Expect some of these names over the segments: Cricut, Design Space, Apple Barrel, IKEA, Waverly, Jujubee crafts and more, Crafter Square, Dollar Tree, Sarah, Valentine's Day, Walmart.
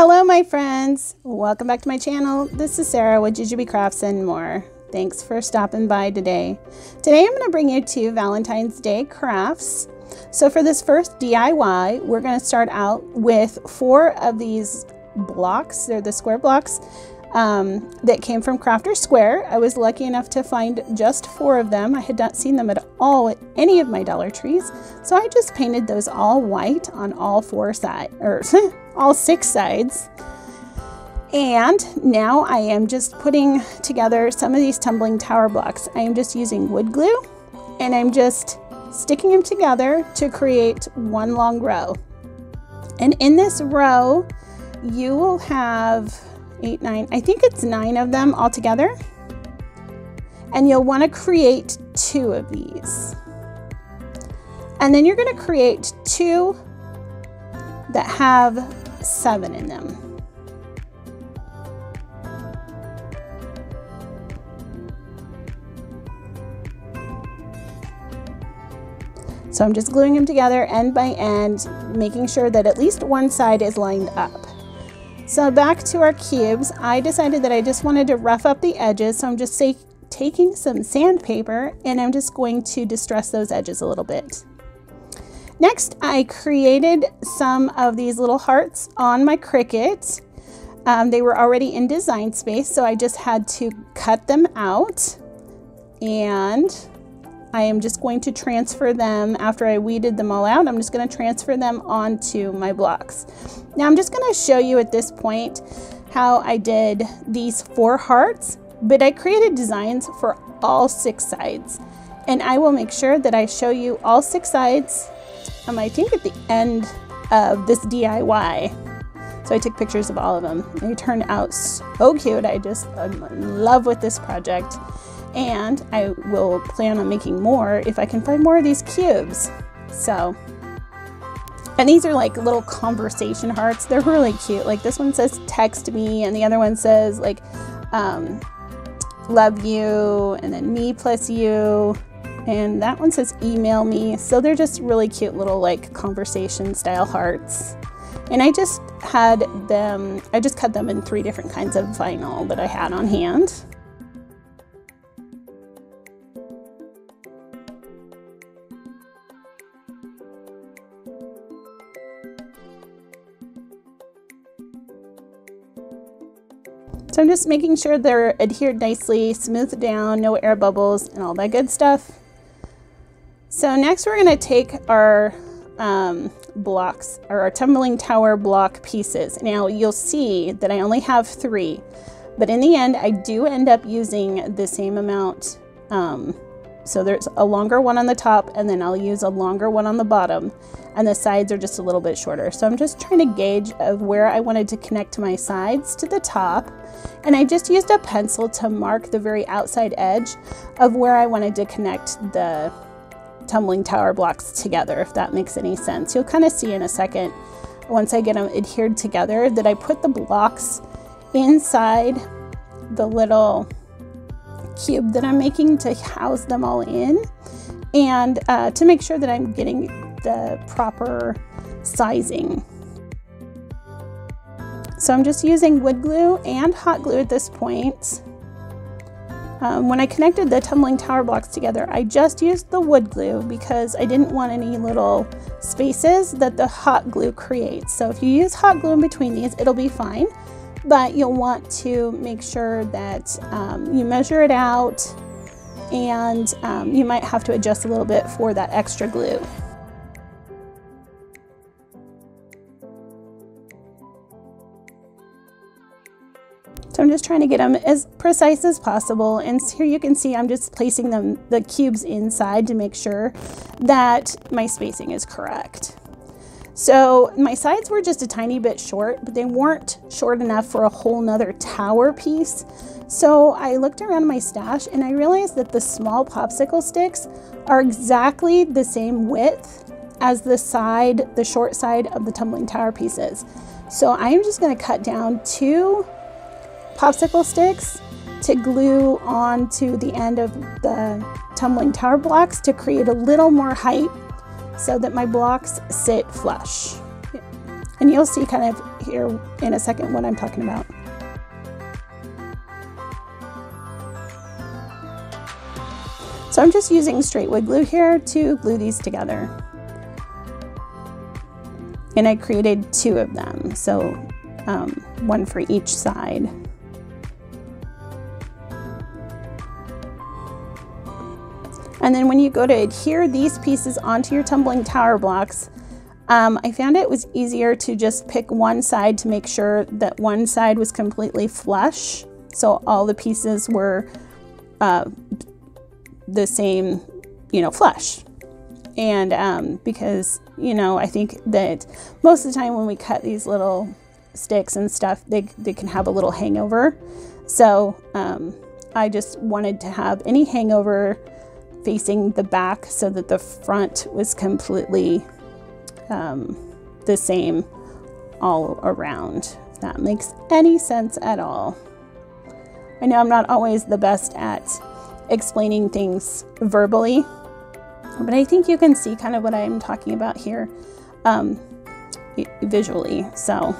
Hello my friends, welcome back to my channel. This is Sarah with Jujubee Crafts and More. Thanks for stopping by today. Today I'm going to bring you two Valentine's Day crafts. So for this first DIY, we're going to start out with four of these blocks. They're the square blocks that came from Crafter Square. I was lucky enough to find just four of them. I had not seen them at all at any of my Dollar Trees. So I just painted those all white on all four sides. All six sides. And now I am just putting together some of these tumbling tower blocks. I am just using wood glue and I'm just sticking them together to create one long row. And in this row, you will have I think it's nine of them all together. And you'll want to create two of these. And then you're going to create two that have seven in them. So I'm just gluing them together end by end, making sure that at least one side is lined up. So back to our cubes, I decided that I just wanted to rough up the edges, so I'm just taking some sandpaper and I'm just going to distress those edges a little bit. Next, I created some of these little hearts on my Cricut. They were already in Design Space, so I just had to cut them out. And I am just going to transfer them, after I weeded them all out, I'm just going to transfer them onto my blocks. Now I'm just going to show you at this point how I did these four hearts, but I created designs for all six sides. And I will make sure that I show you all six sides I think at the end of this DIY. So I took pictures of all of them. They turned out so cute. I'm in love with this project. And I will plan on making more if I can find more of these cubes. So, and these are like little conversation hearts. They're really cute. Like this one says text me and the other one says like love you and then me plus you. And that one says email me. So they're just really cute little like conversation style hearts. And I just cut them in three different kinds of vinyl that I had on hand. So I'm just making sure they're adhered nicely, smoothed down, no air bubbles and all that good stuff. So next we're going to take our blocks, or our tumbling tower block pieces. Now you'll see that I only have three, but in the end I do end up using the same amount. So there's a longer one on the top and then I'll use a longer one on the bottom and the sides are just a little bit shorter. So I'm just trying to gauge of where I wanted to connect my sides to the top. And I just used a pencil to mark the very outside edge of where I wanted to connect the tumbling tower blocks together, if that makes any sense. You'll kind of see in a second, once I get them adhered together, that I put the blocks inside the little cube that I'm making to house them all in, and to make sure that I'm getting the proper sizing. So I'm just using wood glue and hot glue at this point. When I connected the tumbling tower blocks together, I just used the wood glue because I didn't want any little spaces that the hot glue creates. So if you use hot glue in between these, it'll be fine, but you'll want to make sure that you measure it out, and you might have to adjust a little bit for that extra glue. So I'm just trying to get them as precise as possible, and here you can see I'm just placing them, the cubes inside, to make sure that my spacing is correct. So my sides were just a tiny bit short, but they weren't short enough for a whole nother tower piece. So I looked around my stash and I realized that the small popsicle sticks are exactly the same width as the short side of the tumbling tower pieces. So I'm just going to cut down two popsicle sticks to glue onto the end of the tumbling tower blocks to create a little more height so that my blocks sit flush. And you'll see kind of hear in a second what I'm talking about. So I'm just using straight wood glue here to glue these together. And I created two of them, so one for each side. And then when you go to adhere these pieces onto your tumbling tower blocks, I found it was easier to just pick one side to make sure that one side was completely flush. So all the pieces were the same, you know, flush. And because, you know, I think that most of the time when we cut these little sticks and stuff, they can have a little hangover. So I just wanted to have any hangover facing the back so that the front was completely the same all around, if that makes any sense at all. I know I'm not always the best at explaining things verbally, but I think you can see kind of what I'm talking about here visually. So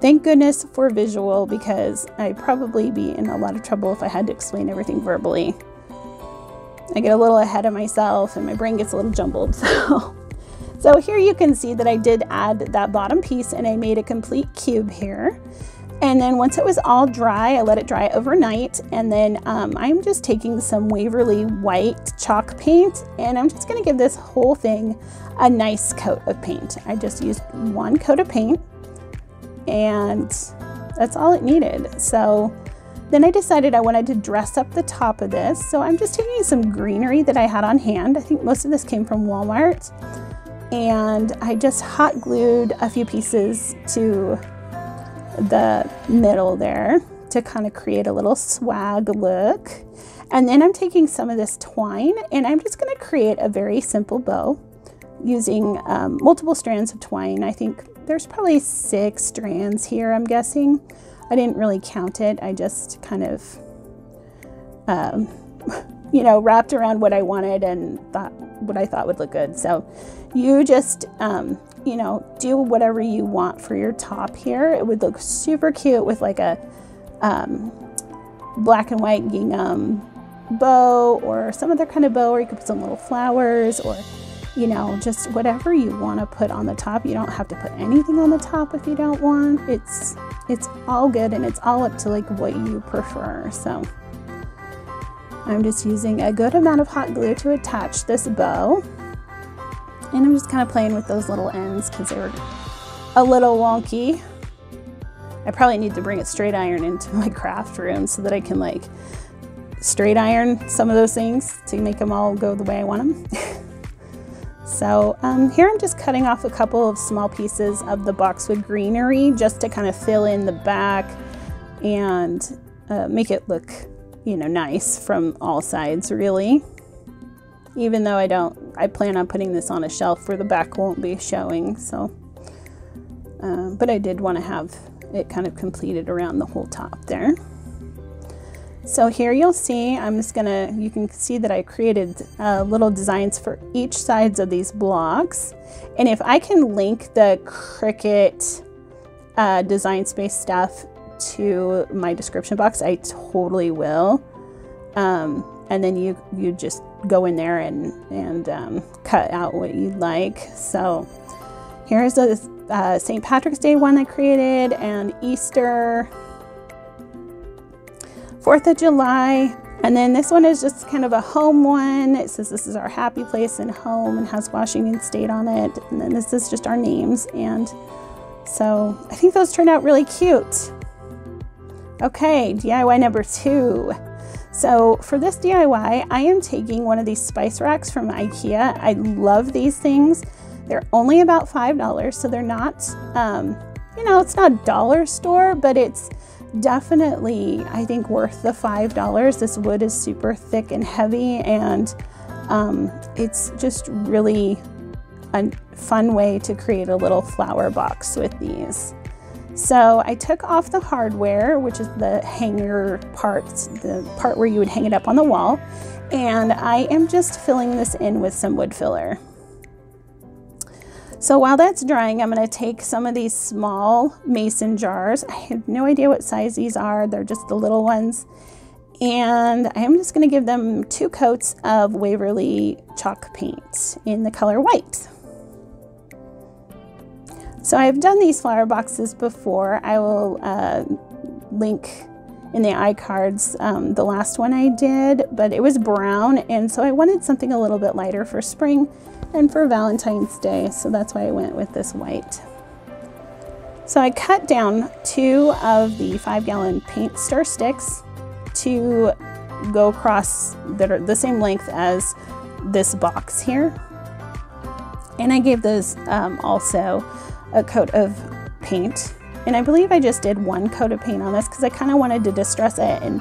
thank goodness for visual, because I'd probably be in a lot of trouble if I had to explain everything verbally. I get a little ahead of myself and my brain gets a little jumbled. So here you can see that I did add that bottom piece and I made a complete cube here. And then once it was all dry, I let it dry overnight. And then I'm just taking some Waverly white chalk paint and I'm just gonna give this whole thing a nice coat of paint. I just used one coat of paint and that's all it needed. So then I decided I wanted to dress up the top of this. So I'm just taking some greenery that I had on hand. I think most of this came from Walmart. And I just hot glued a few pieces to the middle there to kind of create a little swag look. And then I'm taking some of this twine and I'm just gonna create a very simple bow using multiple strands of twine. I think there's probably 6 strands here, I'm guessing. I didn't really count it. I just kind of, you know, wrapped around what I wanted and thought what I thought would look good. So you just, you know, do whatever you want for your top here. It would look super cute with like a black and white gingham bow or some other kind of bow, or you could put some little flowers or, you know, just whatever you want to put on the top. You don't have to put anything on the top if you don't want. It's all good and it's all up to like what you prefer. So I'm just using a good amount of hot glue to attach this bow. And I'm just kind of playing with those little ends because they were a little wonky. I probably need to bring a straight iron into my craft room so that I can like straight iron some of those things to make them all go the way I want them. So here I'm just cutting off a couple of small pieces of the boxwood greenery just to kind of fill in the back and make it look, you know, nice from all sides really. Even though I plan on putting this on a shelf where the back won't be showing. So, but I did want to have it kind of completed around the whole top there. So here you'll see, I'm just gonna, you can see that I created little designs for each sides of these blocks. And if I can link the Cricut Design Space stuff to my description box, I totally will. And then you just go in there and cut out what you'd like. So here's this St. Patrick's Day one I created, and Easter, 4th of July, and then this one is just kind of a home one. It says this is our happy place and home and has Washington State on it, and then this is just our names. And so I think those turned out really cute. Okay, DIY number 2. So for this DIY, I am taking one of these spice racks from IKEA. I love these things. They're only about $5, so they're not, you know, it's not dollar store, but it's definitely, I think, worth the $5. This wood is super thick and heavy, and it's just really a fun way to create a little flower box with these. So I took off the hardware, which is the hanger parts, the part where you would hang it up on the wall, and I am just filling this in with some wood filler. So while that's drying, I'm going to take some of these small mason jars. I have no idea what size these are. They're just the little ones. And I'm just going to give them 2 coats of Waverly chalk paint in the color white. So I've done these flower boxes before. I will link in the iCards the last one I did, but it was brown, and so I wanted something a little bit lighter for spring and for Valentine's Day, so that's why I went with this white. So I cut down 2 of the 5-gallon paint stir sticks to go across that are the same length as this box here, and I gave those also a coat of paint. And I believe I just did 1 coat of paint on this because I kind of wanted to distress it and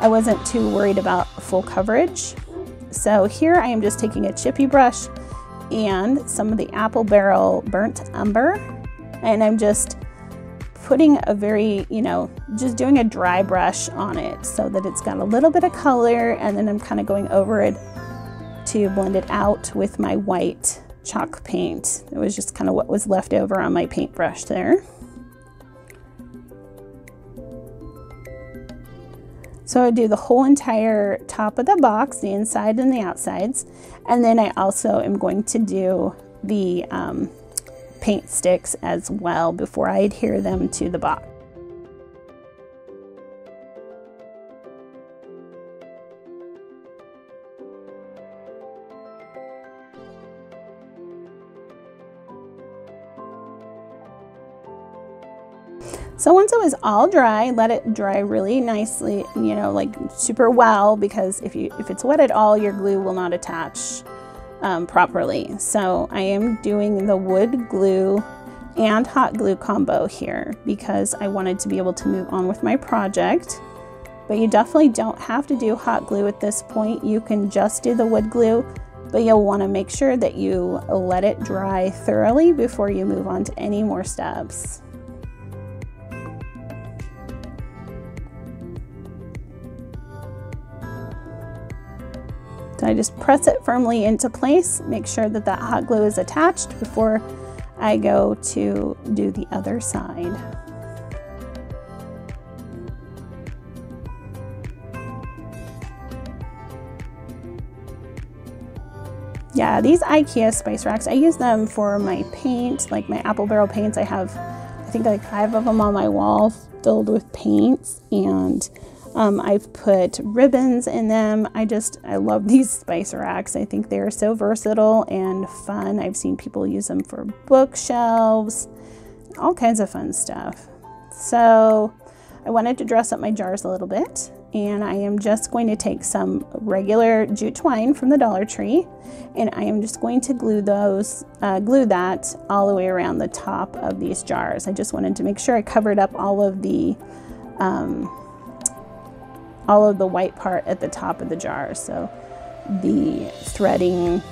I wasn't too worried about full coverage. So here I am just taking a chippy brush and some of the Apple Barrel burnt umber, and I'm just putting a very, just doing a dry brush on it so that it's got a little bit of color, and then I'm kind of going over it to blend it out with my white chalk paint. It was just kind of what was left over on my paintbrush there. So I do the whole entire top of the box, the inside and the outsides, and then I also am going to do the paint sticks as well before I adhere them to the box. So once it was all dry, let it dry really nicely, like super well, because if it's wet at all, your glue will not attach properly. So I am doing the wood glue and hot glue combo here because I wanted to be able to move on with my project. But you definitely don't have to do hot glue at this point. You can just do the wood glue, but you'll want to make sure that you let it dry thoroughly before you move on to any more steps. I just press it firmly into place, make sure that that hot glue is attached before I go to do the other side. Yeah, these IKEA spice racks, I use them for my paint, like my Apple Barrel paints. I have, I think like 5 of them on my wall filled with paints, and I've put ribbons in them. I love these spice racks. I think they're so versatile and fun. I've seen people use them for bookshelves, all kinds of fun stuff. So I wanted to dress up my jars a little bit, and I am just going to take some regular jute twine from the Dollar Tree, and I am just going to glue those, glue that all the way around the top of these jars. I just wanted to make sure I covered up all of the white part at the top of the jar. So the threading,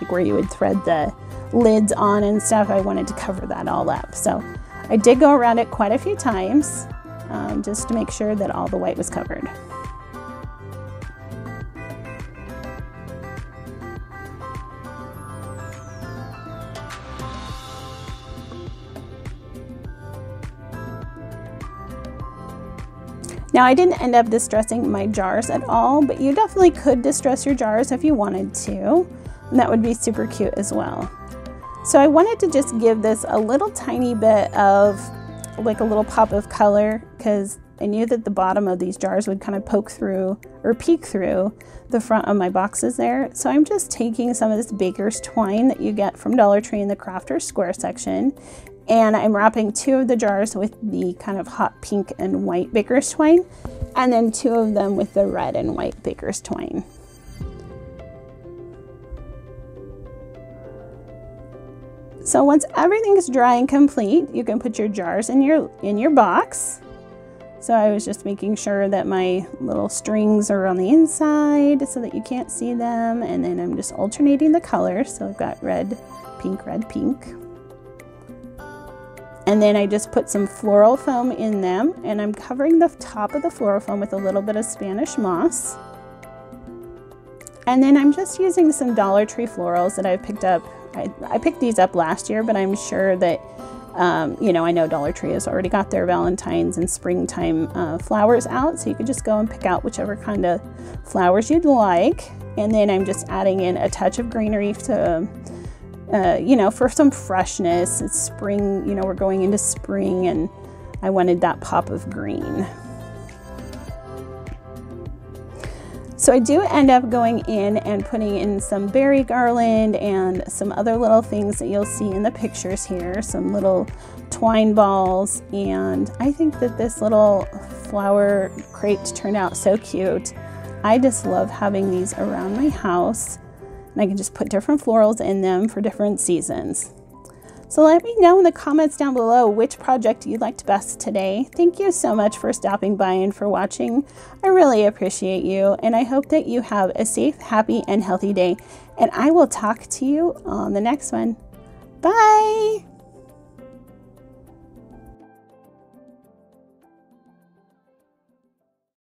like where you would thread the lids on and stuff, I wanted to cover that all up. So I did go around it quite a few times just to make sure that all the white was covered. Now I didn't end up distressing my jars at all, but you definitely could distress your jars if you wanted to, and that would be super cute as well. So I wanted to just give this a little tiny bit of like a little pop of color because I knew that the bottom of these jars would kind of poke through or peek through the front of my boxes there. So I'm just taking some of this baker's twine that you get from Dollar Tree in the Crafter Square section, and I'm wrapping 2 of the jars with the kind of hot pink and white baker's twine, and then 2 of them with the red and white baker's twine. So once everything is dry and complete, you can put your jars in your box. So I was just making sure that my little strings are on the inside so that you can't see them, and then I'm just alternating the colors. So I've got red, pink, red, pink. And then I just put some floral foam in them, and I'm covering the top of the floral foam with a little bit of Spanish moss. And then I'm just using some Dollar Tree florals that I picked up I picked these up last year, but I'm sure that, you know, I know Dollar Tree has already got their Valentine's and springtime flowers out, so you could just go and pick out whichever kind of flowers you'd like. And then I'm just adding in a touch of greenery to, you know, for some freshness. It's spring, you know, we're going into spring, and I wanted that pop of green. So I do end up going in and putting in some berry garland and some other little things that you'll see in the pictures here, some little twine balls. And I think that this little flower crate turned out so cute. I just love having these around my house, and I can just put different florals in them for different seasons. So let me know in the comments down below which project you liked best today. Thank you so much for stopping by and for watching. I really appreciate you, and I hope that you have a safe, happy, and healthy day. And I will talk to you on the next one. Bye!